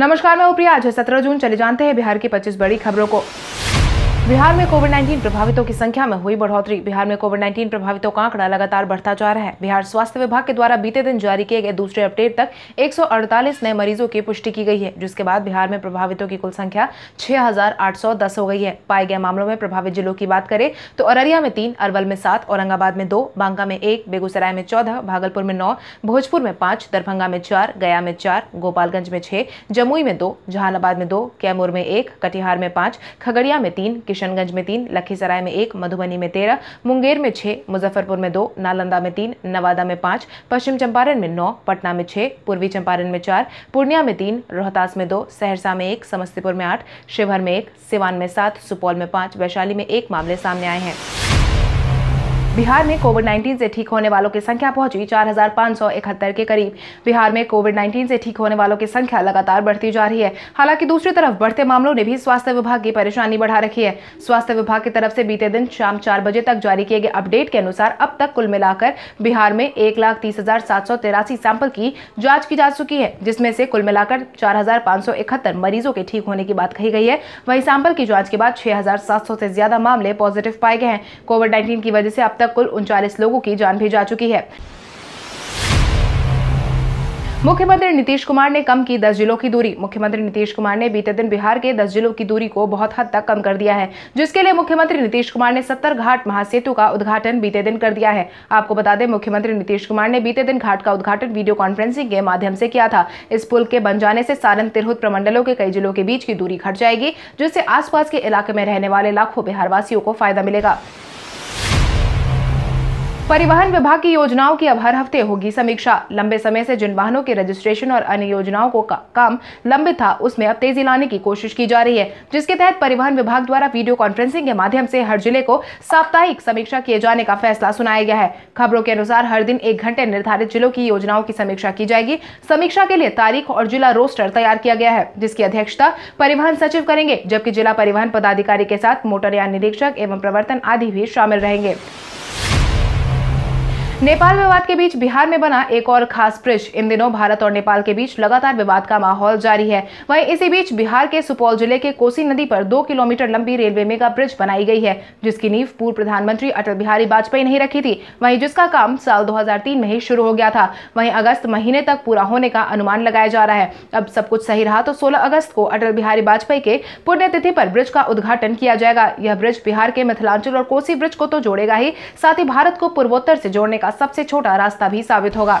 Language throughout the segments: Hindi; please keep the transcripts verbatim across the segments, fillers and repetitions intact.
नमस्कार, मैं हूं प्रिया। आज है सत्रह जून। चले जानते हैं बिहार की पच्चीस बड़ी खबरों को। बिहार में कोविड उन्नीस प्रभावितों की संख्या में हुई बढ़ोतरी। बिहार में कोविड उन्नीस प्रभावितों का आंकड़ा लगातार बढ़ता जा रहा है। बिहार स्वास्थ्य विभाग के द्वारा बीते दिन जारी किए गए दूसरे अपडेट तक एक सौ अड़तालीस नए मरीजों की पुष्टि की गई है, जिसके बाद बिहार में प्रभावितों की कुल संख्या छह हज़ार आठ सौ दस हो गई है। पाए गए मामलों में प्रभावित जिलों की बात करें तो अररिया में तीन, अरवल में सात, औरंगाबाद में दो, बांका में एक, बेगूसराय में चौदह, भागलपुर में नौ, भोजपुर में पाँच, दरभंगा में चार, गया में चार, गोपालगंज में छः, जमुई में दो, जहानाबाद में दो, कैमूर में एक, कटिहार में पाँच, खगड़िया में तीन, किशनगंज में तीन, लखीसराय में एक, मधुबनी में तेरह, मुंगेर में छह, मुजफ्फरपुर में दो, नालंदा में तीन, नवादा में पाँच, पश्चिम चंपारण में नौ, पटना में छह, पूर्वी चंपारण में चार, पूर्णिया में तीन, रोहतास में दो, सहरसा में एक, समस्तीपुर में आठ, शिवहर में एक, सिवान में सात, सुपौल में पाँच, वैशाली में एक मामले सामने आए हैं। बिहार में कोविड उन्नीस से ठीक होने वालों की संख्या पहुंची चार हज़ार पाँच सौ इकहत्तर के करीब। बिहार में कोविड उन्नीस से ठीक होने वालों की संख्या लगातार बढ़ती जा रही है। हालांकि दूसरी तरफ बढ़ते मामलों ने भी स्वास्थ्य विभाग की परेशानी बढ़ा रखी है। स्वास्थ्य विभाग की तरफ से बीते दिन शाम चार बजे तक जारी किए गए अपडेट के अनुसार अब तक कुल मिलाकर बिहार में एक लाख तीस हजार सात सौ तिरासी सैंपल की जाँच की जा चुकी है, जिसमें से कुल मिलाकर चार हजार पाँच सौ इकहत्तर मरीजों के ठीक होने की बात कही गई है। वहीं सैंपल की जाँच के बाद छह हजार सात सौ से ज्यादा मामले पॉजिटिव पाए गए हैं। कोविड नाइन्टीन की वजह से अब कुल उनचालीस लोगों की जान भी जा चुकी है। मुख्यमंत्री नीतीश कुमार ने कम की दस जिलों की दूरी। मुख्यमंत्री नीतीश कुमार ने बीते दिन बिहार के दस जिलों की दूरी को बहुत हद तक कम कर दिया है, जिसके लिए मुख्यमंत्री नीतीश कुमार ने सत्तर घाट महासेतु का उद्घाटन बीते दिन कर दिया है। आपको बता दें, मुख्यमंत्री नीतीश कुमार ने बीते दिन घाट का उद्घाटन वीडियो कॉन्फ्रेंसिंग के माध्यम से किया था। इस पुल के बन जाने से सारण तिरहुत प्रमंडलों के कई जिलों के बीच की दूरी घट जाएगी, जिससे आसपास के इलाके में रहने वाले लाखों बिहारवासियों को फायदा मिलेगा। परिवहन विभाग की योजनाओं की अब हर हफ्ते होगी समीक्षा। लंबे समय से जिन वाहनों के रजिस्ट्रेशन और अन्य योजनाओं को का, काम लंबित था, उसमें अब तेजी लाने की कोशिश की जा रही है, जिसके तहत परिवहन विभाग द्वारा वीडियो कॉन्फ्रेंसिंग के माध्यम से हर जिले को साप्ताहिक समीक्षा किए जाने का फैसला सुनाया गया है। खबरों के अनुसार हर दिन एक घंटे निर्धारित जिलों की योजनाओं की समीक्षा की जाएगी। समीक्षा के लिए तारीख और जिला रोस्टर तैयार किया गया है, जिसकी अध्यक्षता परिवहन सचिव करेंगे, जबकि जिला परिवहन पदाधिकारी के साथ मोटर यान निरीक्षक एवं प्रवर्तन आदि भी शामिल रहेंगे। नेपाल विवाद के बीच बिहार में बना एक और खास ब्रिज। इन दिनों भारत और नेपाल के बीच लगातार विवाद का माहौल जारी है। वहीं इसी बीच बिहार के सुपौल जिले के कोसी नदी पर दो किलोमीटर लंबी रेलवे मेगा ब्रिज बनाई गई है, जिसकी नींव पूर्व प्रधानमंत्री अटल बिहारी वाजपेयी ने ही रखी थी। वहीं जिसका काम साल दो हज़ार तीन में ही शुरू हो गया था। वहीं अगस्त महीने तक पूरा होने का अनुमान लगाया जा रहा है। अब सब कुछ सही रहा तो सोलह अगस्त को अटल बिहारी वाजपेयी के पुण्यतिथि पर ब्रिज का उद्घाटन किया जाएगा। यह ब्रिज बिहार के मिथिलांचल और कोसी ब्रिज को तो जोड़ेगा ही, साथ ही भारत को पूर्वोत्तर से जोड़ने सबसे छोटा रास्ता भी साबित होगा।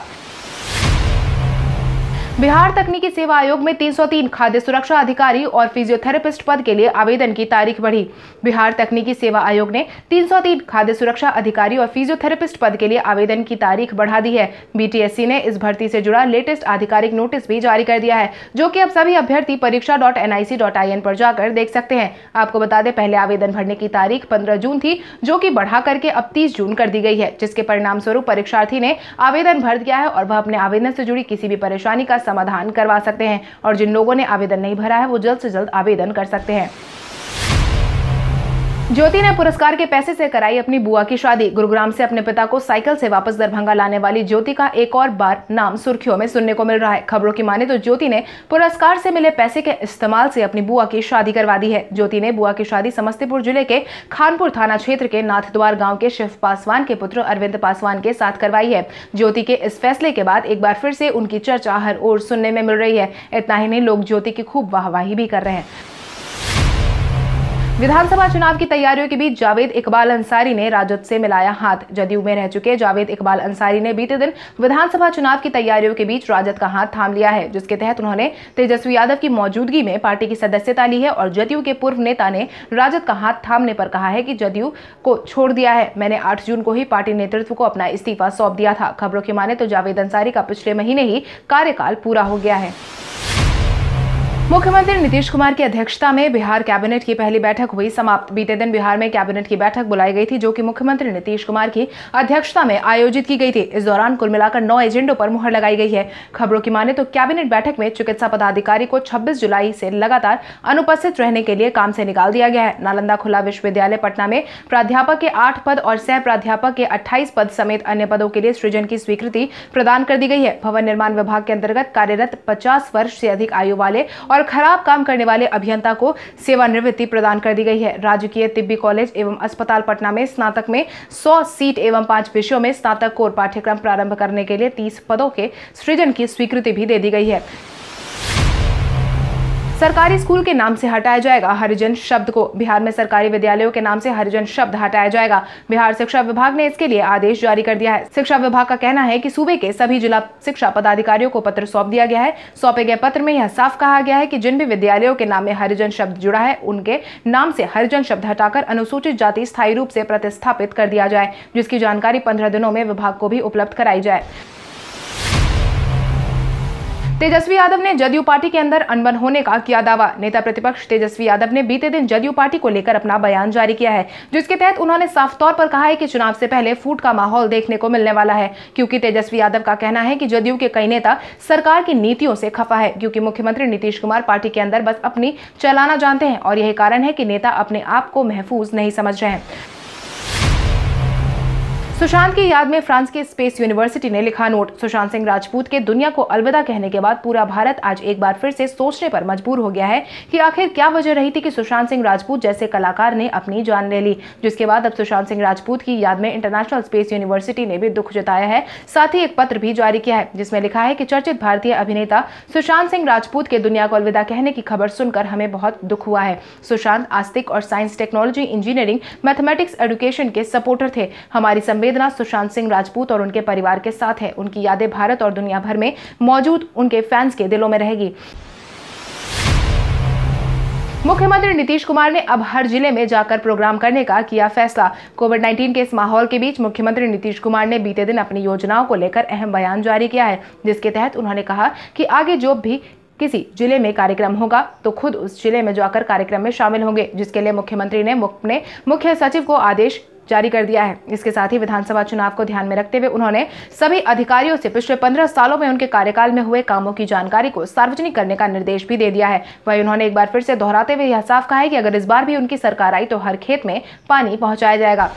बिहार तकनीकी सेवा आयोग में तीन सौ तीन खाद्य सुरक्षा अधिकारी और फिजियोथेरेपिस्ट पद के लिए आवेदन की तारीख बढ़ी। बिहार तकनीकी सेवा आयोग ने तीन सौ तीन खाद्य सुरक्षा अधिकारी और फिजियोथेरेपिस्ट पद के लिए आवेदन की तारीख बढ़ा दी है। बीटीएससी ने इस भर्ती से जुड़ा लेटेस्ट आधिकारिक नोटिस भी जारी कर दिया है, जो कि अब सभी अभ्यर्थी Pariksha dot N I C dot I N पर जाकर देख सकते हैं। आपको बता दें, पहले आवेदन भरने की तारीख पंद्रह जून थी, जो कि बढ़ा करके अब तीस जून कर दी गई है, जिसके परिणाम स्वरूप परीक्षार्थी ने आवेदन भर दिया है और वह अपने आवेदन से जुड़ी किसी भी परेशानी का समाधान करवा सकते हैं। और जिन लोगों ने आवेदन नहीं भरा है, वो जल्द से जल्द आवेदन कर सकते हैं। ज्योति ने पुरस्कार के पैसे से कराई अपनी बुआ की शादी। गुरुग्राम से अपने पिता को साइकिल से वापस दरभंगा लाने वाली ज्योति का एक और बार नाम सुर्खियों में सुनने को मिल रहा है। खबरों की माने तो ज्योति ने पुरस्कार से मिले पैसे के इस्तेमाल से अपनी बुआ की शादी करवा दी है। ज्योति ने बुआ की शादी समस्तीपुर जिले के खानपुर थाना क्षेत्र के नाथद्वार गाँव के शिव पासवान के पुत्र अरविंद पासवान के साथ करवाई है। ज्योति के इस फैसले के बाद एक बार फिर से उनकी चर्चा हर ओर सुनने में मिल रही है। इतना ही नहीं, लोग ज्योति की खूब वाहवाही भी कर रहे हैं। विधानसभा चुनाव की तैयारियों के बीच जावेद इकबाल अंसारी ने राजद से मिलाया हाथ। जदयू में रह चुके जावेद इकबाल अंसारी ने बीते दिन विधानसभा चुनाव की तैयारियों के बीच राजद का हाथ थाम लिया है, जिसके तहत उन्होंने तेजस्वी यादव की मौजूदगी में पार्टी की सदस्यता ली है। और जदयू के पूर्व नेता ने राजद का हाथ थामने पर कहा है कि जदयू को छोड़ दिया है, मैंने आठ जून को ही पार्टी नेतृत्व को अपना इस्तीफा सौंप दिया था। खबरों की माने तो जावेद अंसारी का पिछले महीने ही कार्यकाल पूरा हो गया है। मुख्यमंत्री नीतीश कुमार की अध्यक्षता में बिहार कैबिनेट की पहली बैठक हुई समाप्त। बीते दिन बिहार में कैबिनेट की बैठक बुलाई गई थी जो कि मुख्यमंत्री नीतीश कुमार की अध्यक्षता में आयोजित की गई थी। इस दौरान कुल मिलाकर नौ एजेंडों पर मुहर लगाई गई है। खबरों की माने तो कैबिनेट बैठक में चिकित्सा पदाधिकारी को छब्बीस जुलाई से लगातार अनुपस्थित रहने के लिए काम से निकाल दिया गया है। नालंदा खुला विश्वविद्यालय पटना में प्राध्यापक के आठ पद और सह प्राध्यापक के अट्ठाईस पद समेत अन्य पदों के लिए सृजन की स्वीकृति प्रदान कर दी गई है। भवन निर्माण विभाग के अंतर्गत कार्यरत पचास वर्ष से अधिक आयु वाले और खराब काम करने वाले अभियंता को सेवानिवृत्ति प्रदान कर दी गई है। राजकीय तिब्बी कॉलेज एवं अस्पताल पटना में स्नातक में सौ सीट एवं पांच विषयों में स्नातक कोर पाठ्यक्रम प्रारंभ करने के लिए तीस पदों के सृजन की स्वीकृति भी दे दी गई है। सरकारी स्कूल के नाम से हटाया जाएगा हरिजन शब्द को। बिहार में सरकारी विद्यालयों के नाम से हरिजन शब्द हटाया जाएगा। बिहार शिक्षा विभाग ने इसके लिए आदेश जारी कर दिया है। शिक्षा विभाग का कहना है कि सूबे के सभी जिला शिक्षा पदाधिकारियों को पत्र सौंप दिया गया है। सौंपे गए पत्र में यह साफ कहा गया है कि जिन भी विद्यालयों के नाम में हरिजन शब्द जुड़ा है उनके नाम से हरिजन शब्द हटाकर अनुसूचित जाति स्थायी रूप से प्रतिस्थापित कर दिया जाए, जिसकी जानकारी पंद्रह दिनों में विभाग को भी उपलब्ध कराई जाए। तेजस्वी यादव ने जदयू पार्टी के अंदर अनबन होने का किया दावा। नेता प्रतिपक्ष तेजस्वी यादव ने बीते दिन जदयू पार्टी को लेकर अपना बयान जारी किया है, जिसके तहत उन्होंने साफ तौर पर कहा है कि चुनाव से पहले फूट का माहौल देखने को मिलने वाला है, क्योंकि तेजस्वी यादव का कहना है कि जदयू के कई नेता सरकार की नीतियों से खफा है, क्योंकि मुख्यमंत्री नीतीश कुमार पार्टी के अंदर बस अपनी चलाना जानते हैं और यही कारण है कि नेता अपने आप को महफूज नहीं समझ रहे हैं। सुशांत की याद में फ्रांस के स्पेस यूनिवर्सिटी ने लिखा नोट। सुशांत सिंह राजपूत के दुनिया को अलविदा कहने के बाद पूरा भारत आज एक बार फिर से सोचने पर मजबूर हो गया है कि आखिर क्या वजह रही थी कि सुशांत सिंह राजपूत जैसे कलाकार ने अपनी जान ले ली। जिसके बाद अब सुशांत सिंह राजपूत की याद में इंटरनेशनल स्पेस यूनिवर्सिटी ने भी दुख जताया है। साथ ही एक पत्र भी जारी किया है जिसमें लिखा है कि चर्चित भारतीय अभिनेता सुशांत सिंह राजपूत के दुनिया को अलविदा कहने की खबर सुनकर हमें बहुत दुख हुआ है। सुशांत आस्तिक और science, technology, engineering, mathematics, education के सपोर्टर थे। हमारी संवेदना सुशांत सिंह राजपूत और उनके परिवार के साथ है। उनकी यादें भारत और दुनिया भर में मौजूद उनके फैंस के दिलों में रहेगी। मुख्यमंत्री नीतीश कुमार ने अब हर जिले में जाकर प्रोग्राम करने का किया फैसला। कोविड उन्नीस के इस माहौल के बीच मुख्यमंत्री नीतीश कुमार ने बीते दिन अपनी योजनाओं को लेकर अहम बयान जारी किया है, जिसके तहत उन्होंने कहा कि आगे जो भी किसी जिले में कार्यक्रम होगा तो खुद उस जिले में जाकर कार्यक्रम में शामिल होंगे, जिसके लिए मुख्यमंत्री ने अपने मुख्य सचिव को आदेश जारी कर दिया है। इसके साथ ही विधानसभा चुनाव को ध्यान में रखते हुए उन्होंने सभी अधिकारियों से पिछले पंद्रह सालों में उनके कार्यकाल में हुए कामों की जानकारी को सार्वजनिक करने का निर्देश भी दे दिया है। वहीं उन्होंने एक बार फिर से दोहराते हुए यह साफ कहा है कि अगर इस बार भी उनकी सरकार आई तो हर खेत में पानी पहुंचाया जाएगा।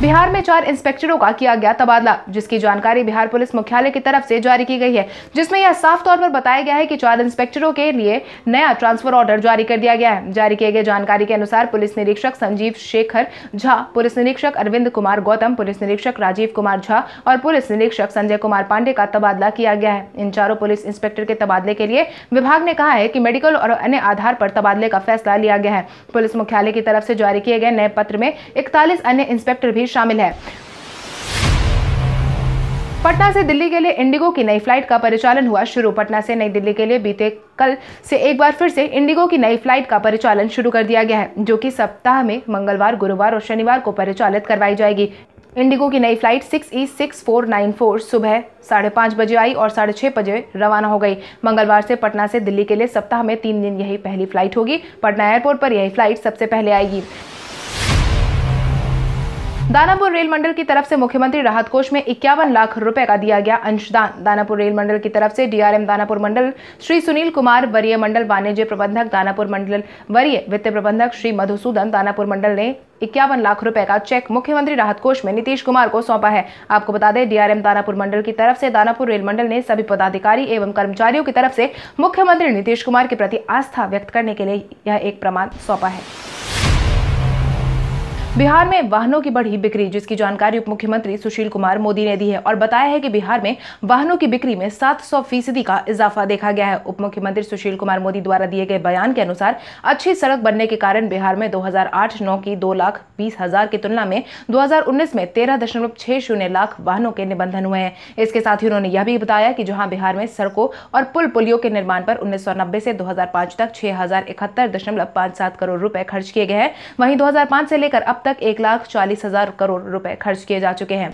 बिहार में चार इंस्पेक्टरों का किया गया तबादला, जिसकी जानकारी बिहार पुलिस मुख्यालय की तरफ से जारी की गई है, जिसमें यह साफ तौर पर बताया गया है कि चार इंस्पेक्टरों के लिए नया ट्रांसफर ऑर्डर जारी कर दिया गया है। जारी किए गए जानकारी के अनुसार पुलिस निरीक्षक संजीव शेखर झा, पुलिस निरीक्षक अरविंद कुमार गौतम, पुलिस निरीक्षक राजीव कुमार झा और पुलिस निरीक्षक संजय कुमार पांडे का तबादला किया गया है। इन चारों पुलिस इंस्पेक्टर के तबादले के लिए विभाग ने कहा है कि मेडिकल और अन्य आधार पर तबादले का फैसला लिया गया है। पुलिस मुख्यालय की तरफ से जारी किए गए नए पत्र में इकतालीस अन्य इंस्पेक्टर भी शामिल है। पटना से दिल्ली के लिए इंडिगो की नई फ्लाइट का परिचालन हुआ शुरू। पटना से नई दिल्ली के लिए बीते कल से एक बार फिर से इंडिगो की नई फ्लाइट का परिचालन शुरू कर दिया गया है, जो कि सप्ताह में मंगलवार, गुरुवार और शनिवार को परिचालित करवाई जाएगी। इंडिगो की नई flight six E six four nine four सुबह साढ़े पाँच बजे आई और साढ़े छः बजे रवाना हो गई। मंगलवार से पटना से दिल्ली के लिए सप्ताह में तीन दिन यही पहली फ्लाइट होगी। पटना एयरपोर्ट पर यही फ्लाइट सबसे पहले आएगी। दानापुर रेल मंडल की तरफ से मुख्यमंत्री राहत कोष में इक्यावन लाख रुपए का दिया गया अंशदान। दानापुर रेल मंडल की तरफ से डीआरएम दानापुर मंडल श्री सुनील कुमार, वरीय मंडल वाणिज्य प्रबंधक दानापुर मंडल, वरीय वित्त प्रबंधक श्री मधुसूदन दानापुर मंडल ने इक्यावन लाख रुपए का चेक मुख्यमंत्री राहत कोष में नीतीश कुमार को सौंपा है। आपको बता दें डीआरएम दानापुर मंडल की तरफ से दानापुर रेल मंडल ने सभी पदाधिकारी एवं कर्मचारियों की तरफ से मुख्यमंत्री नीतीश कुमार के प्रति आस्था व्यक्त करने के लिए यह एक प्रमाण सौंपा है। बिहार में वाहनों की बढ़ी बिक्री, जिसकी जानकारी उप मुख्यमंत्री सुशील कुमार मोदी ने दी है और बताया है कि बिहार में वाहनों की बिक्री में सात सौ फीसदी का इजाफा देखा गया है। उप मुख्यमंत्री सुशील कुमार मोदी द्वारा दिए गए बयान के अनुसार अच्छी सड़क बनने के कारण बिहार में दो हज़ार आठ नौ की दो लाख बीस हजार की तुलना में दो हज़ार उन्नीस में तेरह दशमलव छह शून्य लाख वाहनों के निबंधन हुए हैं। इसके साथ ही उन्होंने यह भी बताया कि जहाँ बिहार में सड़कों और पुल पुलियों के निर्माण पर उन्नीस सौ नब्बे से दो हजार पाँच तक छह हजार इकहत्तर दशमलव पाँच सात करोड़ रुपए खर्च किए गए हैं। वहीं दो हजार पाँच से लेकर अब तक एक लाख चालीस हजार करोड़ रुपए खर्च किए जा चुके हैं।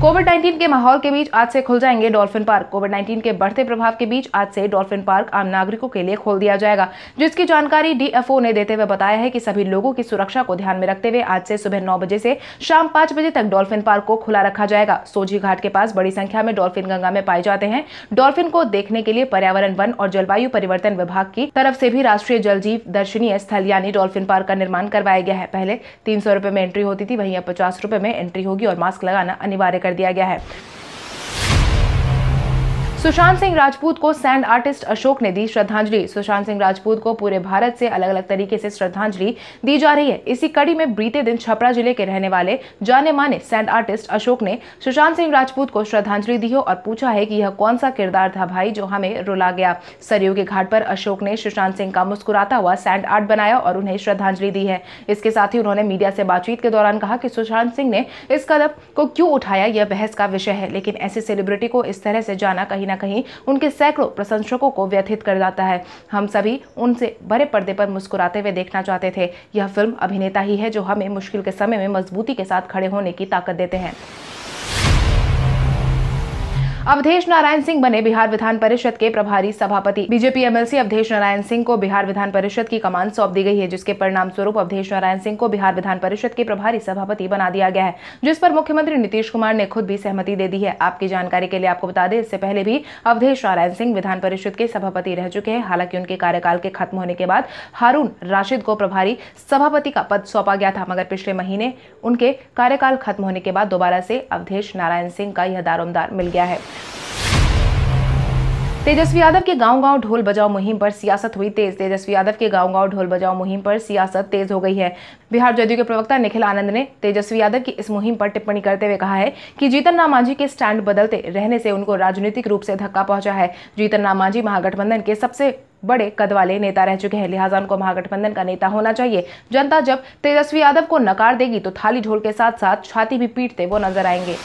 कोविड उन्नीस के माहौल के बीच आज से खुल जाएंगे डॉल्फिन पार्क। कोविड उन्नीस के बढ़ते प्रभाव के बीच आज से डॉल्फिन पार्क आम नागरिकों के लिए खोल दिया जाएगा, जिसकी जानकारी डीएफओ ने देते हुए बताया है कि सभी लोगों की सुरक्षा को ध्यान में रखते हुए आज से सुबह नौ बजे से शाम पाँच बजे तक डॉल्फिन पार्क को खुला रखा जाएगा। सोझी घाट के पास बड़ी संख्या में डॉल्फिन गंगा में पाए जाते हैं। डॉल्फिन को देखने के लिए पर्यावरण, वन और जलवायु परिवर्तन विभाग की तरफ से भी राष्ट्रीय जल जीव दर्शनीय स्थल यानी डॉल्फिन पार्क का निर्माण करवाया गया है। पहले तीन सौ रुपए में एंट्री होती थी, वहीं अब पचास रुपए में एंट्री होगी और मास्क लगाना अनिवार्य कर दिया गया है। सुशांत सिंह राजपूत को सैंड आर्टिस्ट अशोक ने दी श्रद्धांजलि। सुशांत सिंह राजपूत को पूरे भारत से अलग अलग तरीके से श्रद्धांजलि दी जा रही है। इसी कड़ी में बीते दिन छपरा जिले के रहने वाले जाने माने सैंड आर्टिस्ट अशोक ने सुशांत सिंह राजपूत को श्रद्धांजलि दी है और पूछा है कि यह कौन सा किरदार था भाई जो हमें रुला गया। सरयू के घाट पर अशोक ने सुशांत सिंह का मुस्कुराता हुआ सैंड आर्ट बनाया और उन्हें श्रद्धांजलि दी है। इसके साथ ही उन्होंने मीडिया से बातचीत के दौरान कहा कि सुशांत सिंह ने इस कदम को क्यों उठाया यह बहस का विषय है, लेकिन ऐसे सेलिब्रिटी को इस तरह से जाना कहीं कहीं उनके सैकड़ों प्रशंसकों को व्यथित कर जाता है। हम सभी उनसे बड़े पर्दे पर मुस्कुराते हुए देखना चाहते थे। यह फिल्म अभिनेता ही है जो हमें मुश्किल के समय में मजबूती के साथ खड़े होने की ताकत देते हैं। अवधेश नारायण सिंह बने बिहार विधान परिषद के प्रभारी सभापति। बीजेपी एमएलसी अवधेश नारायण सिंह को बिहार विधान परिषद की कमान सौंप दी गई है, जिसके परिणाम स्वरूप अवधेश नारायण सिंह को बिहार विधान परिषद के प्रभारी सभापति बना दिया गया है, जिस पर मुख्यमंत्री नीतीश कुमार ने खुद भी सहमति दे दी है। आपकी जानकारी के लिए आपको बता दें, इससे पहले भी अवधेश नारायण सिंह विधान परिषद के सभापति रह चुके हैं। हालांकि उनके कार्यकाल के खत्म होने के बाद हारून राशिद को प्रभारी सभापति का पद सौंपा गया था, मगर पिछले महीने उनके कार्यकाल खत्म होने के बाद दोबारा से अवधेश नारायण सिंह का यह दारोमदार मिल गया है। तेजस्वी यादव के गांव गांव ढोल बजाओ मुहिम पर सियासत हुई तेज। तेजस्वी यादव के गांव गांव ढोल बजाओ मुहिम पर सियासत तेज हो गई है। बिहार जदयू के प्रवक्ता निखिल आनंद ने तेजस्वी यादव की इस मुहिम पर टिप्पणी करते हुए कहा है कि जीतन राम मांझी के स्टैंड बदलते रहने से उनको राजनीतिक रूप से धक्का पहुंचा है। जीतन राम मांझी महागठबंधन के सबसे बड़े कद वाले नेता रह चुके हैं, लिहाजा उनको महागठबंधन का नेता होना चाहिए। जनता जब तेजस्वी यादव को नकार देगी तो थाली ढोल के साथ साथ छाती भी पीटते वो नजर आएंगे।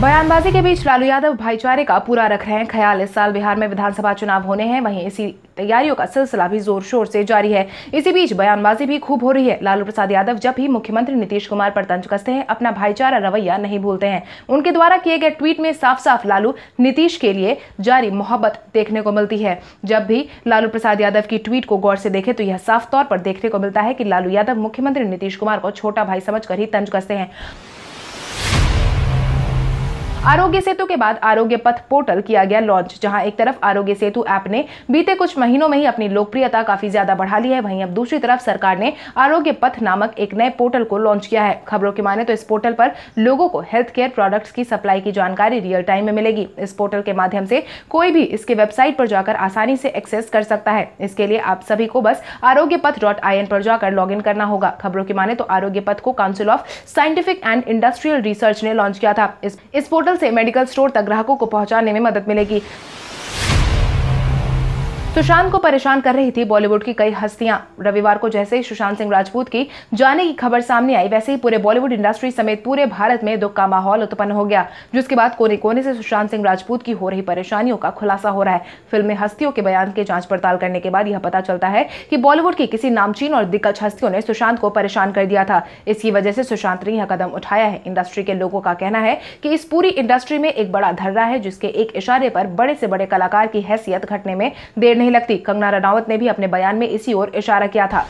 बयानबाजी के बीच लालू यादव भाईचारे का पूरा रख रहे हैं ख्याल। इस साल बिहार में विधानसभा चुनाव होने हैं, वहीं इसी तैयारियों का सिलसिला भी जोर शोर से जारी है। इसी बीच बयानबाजी भी खूब हो रही है। लालू प्रसाद यादव जब भी मुख्यमंत्री नीतीश कुमार पर तंज कसते हैं, अपना भाईचारा रवैया नहीं भूलते हैं। उनके द्वारा किए गए ट्वीट में साफ साफ लालू नीतीश के लिए जारी मोहब्बत देखने को मिलती है। जब भी लालू प्रसाद यादव की ट्वीट को गौर से देखें तो यह साफ तौर पर देखने को मिलता है कि लालू यादव मुख्यमंत्री नीतीश कुमार को छोटा भाई समझकर ही तंज कसते हैं। आरोग्य सेतु के बाद आरोग्य पथ पोर्टल किया गया लॉन्च। जहां एक तरफ आरोग्य सेतु ऐप ने बीते कुछ महीनों में ही अपनी लोकप्रियता काफी ज्यादा बढ़ा ली है, वहीं अब दूसरी तरफ सरकार ने आरोग्य पथ नामक एक नए पोर्टल को लॉन्च किया है। खबरों की माने तो इस पोर्टल पर लोगों को हेल्थ केयर प्रोडक्ट्स की सप्लाई की जानकारी रियल टाइम में मिलेगी। इस पोर्टल के माध्यम से कोई भी इसके वेबसाइट पर जाकर आसानी से एक्सेस कर सकता है। इसके लिए आप सभी को बस आरोग्य पथ डॉट आई एन पर जाकर लॉग इन करना होगा। खबरों की माने तो आरोग्य पथ को council of scientific and industrial research ने लॉन्च किया था। इस, इस पोर्टल से मेडिकल स्टोर तक ग्राहकों को पहुंचाने में मदद मिलेगी। सुशांत को परेशान कर रही थी बॉलीवुड की कई हस्तियां। रविवार को जैसे ही सुशांत सिंह राजपूत की जाने की खबर सामने आई, वैसे ही पूरे बॉलीवुड इंडस्ट्री समेत पूरे भारत में दुख का माहौल उत्पन्न हो गया, जिसके बाद कोने कोने से सुशांत सिंह राजपूत की हो रही परेशानियों का खुलासा हो रहा है। फिल्म में हस्तियों के बयान की जांच पड़ताल करने के बाद यह पता चलता है कि बॉलीवुड की किसी नामचीन और दिग्गज हस्तियों ने सुशांत को परेशान कर दिया था। इसकी वजह से सुशांत ने यह कदम उठाया है। इंडस्ट्री के लोगों का कहना है कि इस पूरी इंडस्ट्री में एक बड़ा धर्रा है, जिसके एक इशारे पर बड़े से बड़े कलाकार की हैसियत घटने में देर नहीं लगती। कंगना रनौत ने भी अपने बयान में इसी ओर इशारा किया था।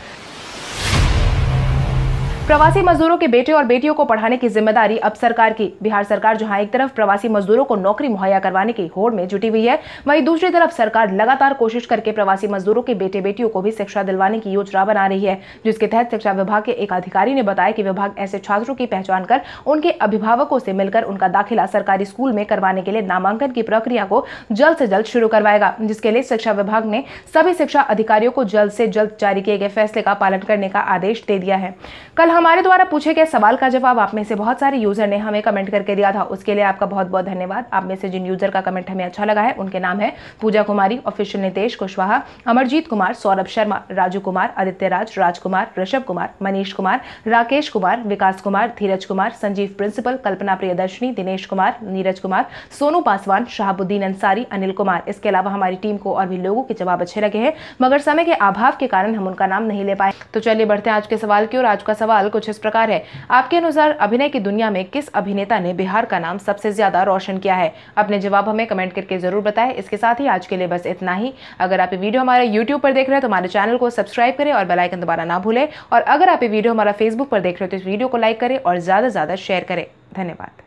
प्रवासी मजदूरों के बेटे और बेटियों को पढ़ाने की जिम्मेदारी अब सरकार की। बिहार सरकार जहां एक तरफ प्रवासी मजदूरों को नौकरी मुहैया करवाने की होड़ में जुटी हुई है, वहीं दूसरी तरफ सरकार लगातार कोशिश करके प्रवासी मजदूरों के बेटे बेटियों को भी शिक्षा दिलवाने की योजना बना रही है, जिसके तहत शिक्षा विभाग के एक अधिकारी ने बताया कि विभाग ऐसे छात्रों की पहचान कर उनके अभिभावकों से मिलकर उनका दाखिला सरकारी स्कूल में करवाने के लिए नामांकन की प्रक्रिया को जल्द से जल्द शुरू करवाएगा, जिसके लिए शिक्षा विभाग ने सभी शिक्षा अधिकारियों को जल्द से जल्द जारी किए गए फैसले का पालन करने का आदेश दे दिया है। कल हमारे द्वारा पूछे गए सवाल का जवाब आप में से बहुत सारे यूजर ने हमें कमेंट करके दिया था, उसके लिए आपका बहुत बहुत धन्यवाद। आप में से जिन यूजर का कमेंट हमें अच्छा लगा है उनके नाम है पूजा कुमारी, ऑफिशियल नितेश कुशवाहा, अमरजीत कुमार, सौरभ शर्मा, राजू कुमार, आदित्य राज, राजकुमार, ऋषभ कुमार, मनीष कुमार, राकेश कुमार, विकास कुमार, धीरज कुमार, संजीव प्रिंसिपल, कल्पना प्रियदर्शनी, दिनेश कुमार, नीरज कुमार, सोनू पासवान, शहाबुद्दीन अंसारी, अनिल कुमार। इसके अलावा हमारी टीम को और भी लोगों के जवाब अच्छे लगे हैं, मगर समय के अभाव के कारण हम उनका नाम नहीं ले पाए। तो चलिए बढ़ते हैं आज के सवाल की ओर। आज का सवाल सवाल कुछ इस प्रकार है, आपके अनुसार अभिनय की दुनिया में किस अभिनेता ने बिहार का नाम सबसे ज्यादा रोशन किया है? अपने जवाब हमें कमेंट करके जरूर बताएं। इसके साथ ही आज के लिए बस इतना ही। अगर आप ये वीडियो हमारे यूट्यूब पर देख रहे हैं तो हमारे चैनल को सब्सक्राइब करें और बेल आइकन दबाना ना भूलें, और अगर आप ये वीडियो हमारा फेसबुक पर देख रहे हो तो इस वीडियो को लाइक करें और ज्यादा से ज्यादा शेयर करें। धन्यवाद।